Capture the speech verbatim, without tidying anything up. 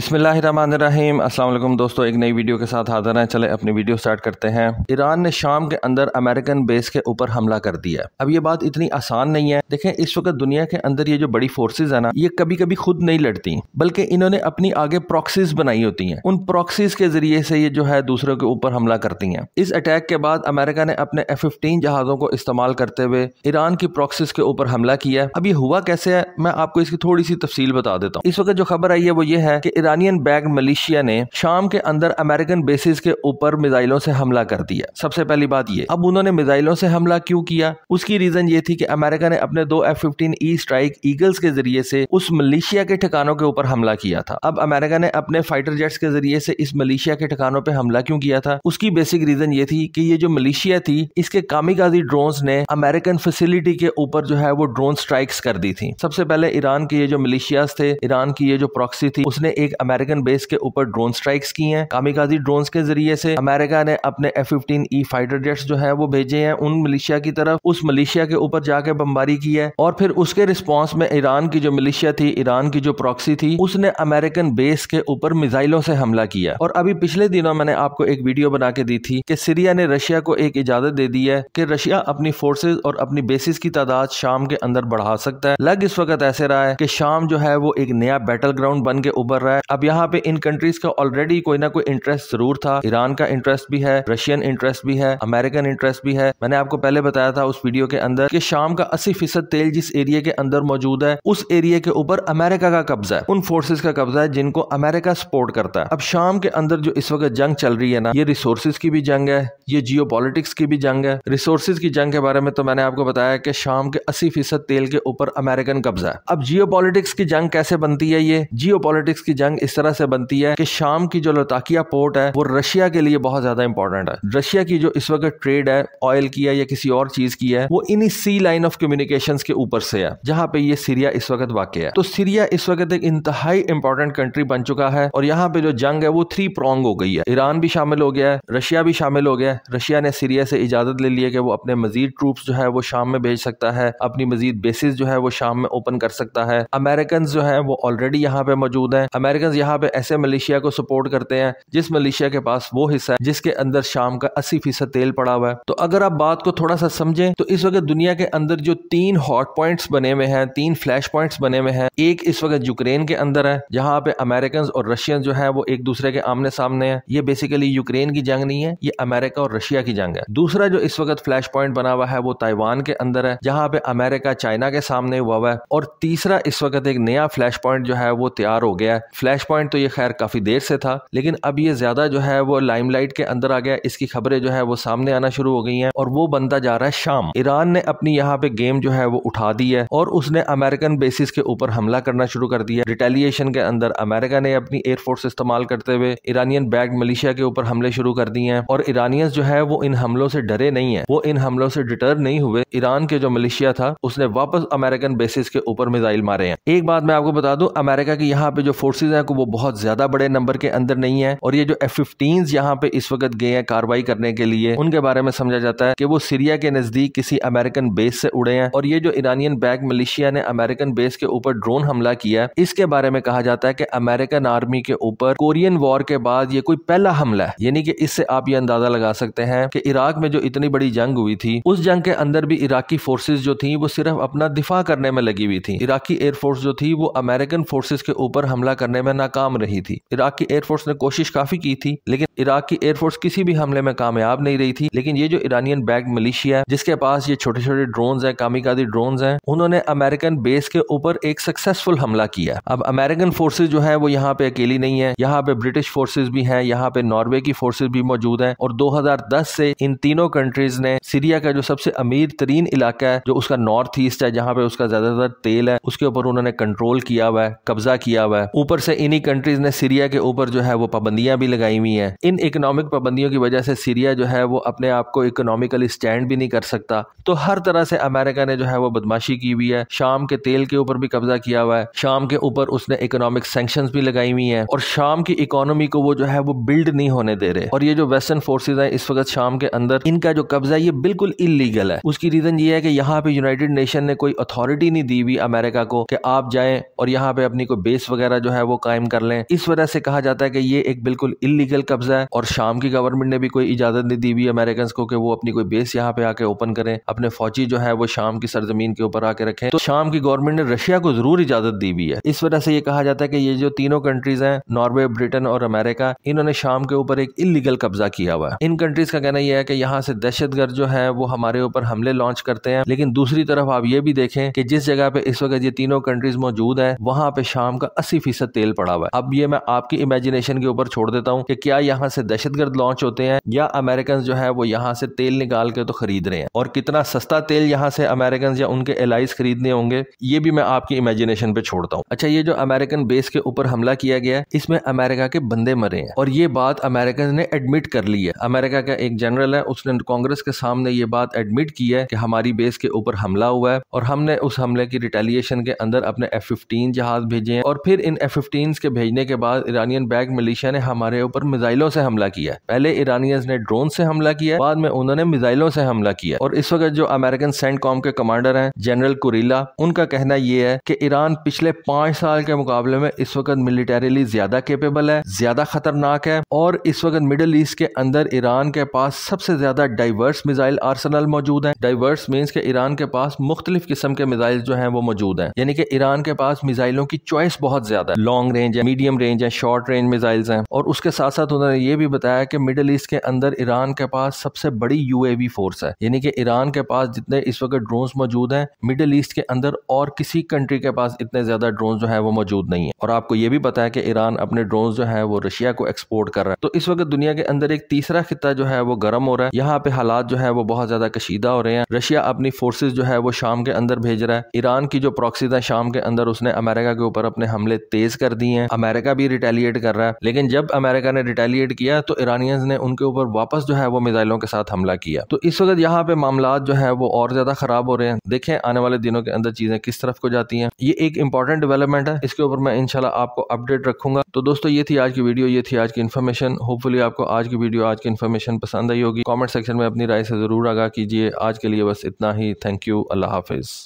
बिस्मिल्लाहिर्रहमानिर्रहीम। अस्सलाम वालेकुम दोस्तों, एक नई वीडियो के साथ हाजिर हैं। चले अपनी वीडियो स्टार्ट करते हैं। ईरान ने शाम के अंदर अमेरिकन बेस के ऊपर हमला कर दिया। अब ये बात इतनी आसान नहीं है। देखें, इस वक्त दुनिया के अंदर ये जो बड़ी फोर्सेज है ना, ये कभी कभी खुद नहीं लड़ती, बल्कि इन्होंने अपनी आगे प्रॉक्सीज बनाई होती हैं। उन प्रॉक्सीज के जरिए से ये जो है दूसरों के ऊपर हमला करती हैं। इस अटैक के बाद अमेरिका ने अपने एफ फिफ्टीन जहाजों को इस्तेमाल करते हुए ईरान की प्रॉक्सीज के ऊपर हमला किया। अब ये हुआ कैसे है, मैं आपको इसकी थोड़ी सी तफसील बता देता हूँ। इस वक्त जो खबर आई है वो ये है कि ईरानियन बैग मलेशिया ने शाम के अंदर अमेरिकन बेसिस के ऊपर मिसाइलों से हमला कर दिया। सबसे पहली बात ये, अब उन्होंने मिसाइलों से हमला क्यों किया, उसकी रीजन ये थी कि अमेरिका ने अपने दो F fifteen E strike eagles के जरिए से उस मलेशिया के ठिकानों के ऊपर हमला किया था। अब अमेरिका ने अपने फाइटर जेट्स के जरिए से इस मलेशिया के ठिकानों पर हमला क्यों किया था, उसकी बेसिक रीजन ये थी कि ये जो मलेशिया थी, इसके कामिकाजी ड्रोन्स ने अमेरिकन फैसिलिटी के ऊपर जो है वो ड्रोन स्ट्राइक्स कर दी थी। सबसे पहले ईरान के ये जो मिलिशियाज थे, ईरान की ये जो प्रॉक्सी थी, उसने एक अमेरिकन बेस के ऊपर ड्रोन स्ट्राइक्स की हैं कामिकाजी ड्रोन्स के जरिए से। अमेरिका ने अपने F fifteen E fighter jets जो है वो भेजे हैं उन मलेशिया की तरफ, उस मलेशिया के ऊपर जाके बमबारी की है। और फिर उसके रिस्पांस में ईरान की जो मलेशिया थी, ईरान की जो प्रॉक्सी थी, उसने अमेरिकन बेस के ऊपर मिसाइलों से हमला किया। और अभी पिछले दिनों मैंने आपको एक वीडियो बना के दी थी कि सीरिया ने रशिया को एक इजाजत दे दी है कि रशिया अपनी फोर्सेज और अपनी बेसिस की तादाद शाम के अंदर बढ़ा सकता है। लग इस वक्त ऐसे रहा है कि शाम जो है वो एक नया बैटल ग्राउंड बन के उभर रहा है। अब यहाँ पे इन कंट्रीज का ऑलरेडी कोई ना कोई इंटरेस्ट जरूर था। ईरान का इंटरेस्ट भी है, रशियन इंटरेस्ट भी है, अमेरिकन इंटरेस्ट भी है। मैंने आपको पहले बताया था उस वीडियो के अंदर कि शाम का अस्सी फीसद तेल जिस एरिया के अंदर मौजूद है, उस एरिया के ऊपर अमेरिका का कब्जा है, उन फोर्सेज का कब्जा है जिनको अमेरिका सपोर्ट करता है। अब शाम के अंदर जो इस वक्त जंग चल रही है ना, ये रिसोर्सेज की भी जंग है, ये जियोपॉलिटिक्स की भी जंग है। रिसोर्सेज की जंग के बारे में तो मैंने आपको बताया कि शाम के अस्सी फीसद तेल के ऊपर अमेरिकन कब्जा है। अब जियोपॉलिटिक्स की जंग कैसे बनती है, ये जियोपॉलिटिक्स की जंग इस तरह से बनती है कि शाम की जो लताकिया पोर्ट है वो रशिया के लिए बहुत ज्यादा इंपॉर्टेंट है। रशिया की जो इस वक्त ट्रेड है ऑयल की है या किसी और चीज की है, वो इन्हीं सी लाइन ऑफ कम्युनिकेशंस के ऊपर से है, जहां पे ये सीरिया इस वक्त वाकई है। तो सीरिया इस वक्त एक इंतहाई इंपॉर्टेंट कंट्री बन चुका है और यहाँ पे जो जंग है वो थ्री प्रोंग हो गई है। ईरान भी शामिल हो गया है, रशिया भी शामिल हो गया है। रशिया ने सीरिया से इजाजत ले ली है कि वो अपने मजीद ट्रूप्स जो है वो शाम में भेज सकता है, अपनी मजीद बेसिस जो है वो शाम में ओपन कर सकता है। अमेरिकन जो है वो ऑलरेडी यहाँ पे मौजूद है। अमेरिकन यहाँ पे ऐसे मलेशिया को सपोर्ट करते हैं जिस मलेशिया के पास वो हिस्सा है जिसके अंदर शाम का अस्सी फीसद तेल पड़ा हुआ है। तो अगर आप बात को थोड़ा सा समझें तो इस वक्त दुनिया के अंदर जो तीन हॉट पॉइंट्स बने हुए हैं, तीन फ्लैश पॉइंट्स बने हुए हैं, एक इस वक्त यूक्रेन के अंदर है जहाँ पे अमेरिकन और रशियन जो है वो एक दूसरे के आमने सामने है। ये बेसिकली यूक्रेन की जंग नहीं है, ये अमेरिका और रशिया की जंग है। दूसरा जो इस वक्त फ्लैश पॉइंट बना हुआ है वो ताइवान के अंदर है, जहाँ पे अमेरिका चाइना के सामने हुआ हुआ है। और तीसरा इस वक्त एक नया फ्लैश पॉइंट जो है वो तैयार हो गया है। फ्लैश पॉइंट तो ये खैर काफी देर से था, लेकिन अब ये ज्यादा जो है वो लाइमलाइट के अंदर आ गया, इसकी खबरें जो है वो सामने आना शुरू हो गई हैं और वो बनता जा रहा है शाम। ईरान ने अपनी यहाँ पे गेम जो है वो उठा दी है और उसने अमेरिकन बेसिस के ऊपर हमला करना शुरू कर दिया। रिटेलिएशन के अंदर अमेरिका ने अपनी एयरफोर्स इस्तेमाल करते हुए ईरानियन बैग्ड मलेशिया के ऊपर हमले शुरू कर दिए हैं। और ईरानियंस जो है वो इन हमलों से डरे नहीं है, वो इन हमलों से डिटर नहीं हुए। ईरान के जो मलेशिया था उसने वापस अमेरिकन बेसिस के ऊपर मिसाइल मारे हैं। एक बात मैं आपको बता दूं, अमेरिका की यहाँ पे जो फोर्सेज हैं वो बहुत ज्यादा बड़े नंबर के अंदर नहीं है और ये जो एफ फिफ्टीन यहाँ पे इस वक्त गए हैं कार्रवाई करने के लिए, उनके बारे में समझा जाता है कि वो सीरिया के नजदीक किसी अमेरिकन बेस से उड़े हैं। और ये जो ईरानियन बैग मलेशिया ने अमेरिकन बेस के ऊपर ड्रोन हमला किया, इसके बारे में कहा जाता है कि अमेरिकन आर्मी के ऊपर कोरियन वॉर के बाद ये कोई पहला हमला है। यानी कि इससे आप ये अंदाजा लगा सकते हैं कि इराक में जो इतनी बड़ी जंग हुई थी, उस जंग के अंदर भी इराकी फोर्सेज जो थी वो सिर्फ अपना दिफा करने में लगी हुई थी। इराकी एयरफोर्स जो थी वो अमेरिकन फोर्सेज के ऊपर हमला करने में नाकाम रही थी। इराक की एयरफोर्स ने कोशिश काफी की थी, लेकिन इराक की एयरफोर्स किसी भी हमले में कामयाब नहीं रही थी। लेकिन ये जो ईरानियन बैग मलेशिया, जिसके पास ये छोटे छोटे ड्रोन्स हैं, कामिकाजी ड्रोन्स हैं, उन्होंने अमेरिकन बेस के ऊपर एक सक्सेसफुल हमला किया। अब अमेरिकन फोर्सेज जो है वो यहाँ पे अकेली नहीं है, यहाँ पे ब्रिटिश फोर्सेज भी हैं, यहाँ पे नॉर्वे की फोर्सेज भी मौजूद हैं। और दो हज़ार दस से इन तीनों कंट्रीज ने सीरिया का जो सबसे अमीर तरीन इलाका है, जो उसका नॉर्थ ईस्ट है, जहाँ पे उसका ज्यादातर तेल है, उसके ऊपर उन्होंने कंट्रोल किया हुआ है, कब्जा किया हुआ है। ऊपर से इन्हीं कंट्रीज ने सीरिया के ऊपर जो है वो पाबंदियां भी लगाई हुई है। इन इकोनॉमिक पाबंदियों की वजह से सीरिया जो है वो अपने आप को इकोनॉमिकली स्टैंड भी नहीं कर सकता। तो हर तरह से अमेरिका ने जो है वो बदमाशी की हुई है। शाम के तेल के ऊपर भी कब्जा किया हुआ है, शाम के ऊपर उसने इकोनॉमिक सैंक्शंस भी लगाई हुई हैं और शाम की इकोनॉमी को वो जो है वो बिल्ड नहीं होने दे रहे। और ये जो वेस्टर्न फोर्सेज हैं इस वक्त शाम के अंदर, इनका जो कब्जा है ये बिल्कुल इलीगल है। उसकी रीजन ये है कि यहाँ पे यूनाइटेड नेशन ने कोई अथॉरिटी नहीं दी हुई अमेरिका को कि आप जाएं और यहाँ पे अपनी कोई बेस वगैरह जो है वो कायम कर लें। इस वजह से कहा जाता है कि ये एक बिल्कुल इलीगल कब्जा है और शाम की गवर्नमेंट ने भी कोई इजाजत नहीं दी हुई अमेरिकन को कि वो अपनी कोई बेस यहाँ पे आके ओपन करें, अपने फौजी जो है वो शाम की सरजमीन के ऊपर आके रखें। तो शाम की गवर्नमेंट ने रशिया को जरूर इजाजत दी हुई है। इस वजह से ये कहा जाता है कि ये जो तीनों कंट्रीज हैं, नॉर्वे, ब्रिटेन और अमेरिका, इन्होंने शाम के ऊपर एक इलीगल कब्जा किया हुआ है। इन कंट्रीज का कहना यह है कि यहाँ से दहशतगर्द जो है वो हमारे ऊपर हमले लॉन्च करते हैं, लेकिन दूसरी तरफ आप ये भी देखें कि जिस जगह पे इस वक्त ये तीनों कंट्रीज मौजूद है वहां पे शाम का अस्सी फीसद तेल पड़ा हुआ है। अब ये मैं आपकी इमेजिनेशन के ऊपर छोड़ देता हूँ कि क्या यहाँ से दहशतगर्द लॉन्च होते हैं या अमेरिकन जो है वो यहाँ से तेल निकाल के तो खरीद रहे हैं, और कितना सस्ता तेल यहाँ से अमेरिकन या उनके एलाइज खरीदने होंगे ये भी मैं आपकी इमेजिनेशन पे छोड़ता हूँ। अच्छा, ये जो अमेरिकन बेस के ऊपर हमला किया गया इसमें अमेरिका के बंदे मरे हैं और ये बात अमेरिकन ने एडमिट कर ली है। अमेरिका का एक जनरल है, उसने कांग्रेस के सामने ये बात एडमिट की है कि हमारी बेस के ऊपर हमला हुआ है और हमने उस हमले की रिटेलिएशन के अंदर अपने एफ फिफ्टीन जहाज भेजे हैं और फिर इन एफ फिफ्टीन के भेजने के बाद ईरानियन बैक मिलिशिया ने हमारे ऊपर मिसाइलों से हमला किया। पहले ईरानियंस ने ड्रोन से हमला किया, बाद में उन्होंने मिसाइलों से हमला किया। और इस वक्त जो अमेरिकन सेंटकॉम के कमांडर हैं जनरल कुरिला, उनका कहना यह है कि ईरान पिछले पांच साल के मुकाबले में इस वक्त मिलिटेरिली ज्यादा केपेबल है, ज्यादा खतरनाक है और इस वक्त मिडिल ईस्ट के अंदर ईरान के पास सबसे ज्यादा डाइवर्स मिसाइल आर्सेनल मौजूद है। डाइवर्स मीन्स के ईरान के पास मुख्तलिफ किस्म के मिसाइल जो हैं वो मौजूद हैं, यानी कि ईरान के पास मिसाइलों की चॉइस बहुत ज्यादा है। लॉन्ग रेंज है, मीडियम रेंज है, शॉर्ट रेंज मिसाइल्स हैं। और उसके साथ साथ उन्होंने ये भी बताया कि मिडिल ईस्ट के अंदर ईरान के पास सबसे बड़ी यूएवी फोर्स है, यानी कि ईरान के पास जितने इस वक्त ड्रोन्स मौजूद हैं मिडिल ईस्ट के अंदर और किसी कंट्री के पास इतने ज्यादा ड्रोन जो है वो मौजूद नहीं है। और आपको ये भी पता है कि ईरान अपने ड्रोन जो है वो रशिया को एक्सपोर्ट कर रहा है। तो इस वक्त दुनिया के अंदर एक तीसरा खिता जो है वो गर्म हो रहा है, यहाँ पे हालात जो है वो बहुत ज्यादा कशीदा हो रहे हैं। रशिया अपनी फोर्सेज जो है वो शाम के अंदर भेज रहा है, ईरान की जो प्रॉक्सीज है शाम के अंदर उसने अमेरिका के ऊपर अपने हमले तेज कर दिए हैं, अमेरिका भी रिटेलिएट कर रहा है। लेकिन जब अमेरिका ने रिटेलिएट किया तो ईरानियंस ने उनके ऊपर वापस जो है वो मिसाइलों के साथ हमला किया। तो इस वक्त यहाँ पे मामला जो है वो और ज्यादा खराब हो रहे हैं। देखें आने वाले दिनों के अंदर चीजें किस तरफ को जाती हैं। ये एक इंपॉर्टेंट डेवलपमेंट है, इसके ऊपर मैं इंशाल्लाह आपको अपडेट रखूंगा। तो दोस्तों ये थी आज की वीडियो, ये थी आज की इन्फॉर्मेशन। होपफुली आपको आज की वीडियो, आज की इन्फॉर्मेशन पसंद आई होगी। कॉमेंट सेक्शन में अपनी राय से जरूर आगाह कीजिए। आज के लिए बस इतना ही। Thank you. Allah Hafiz.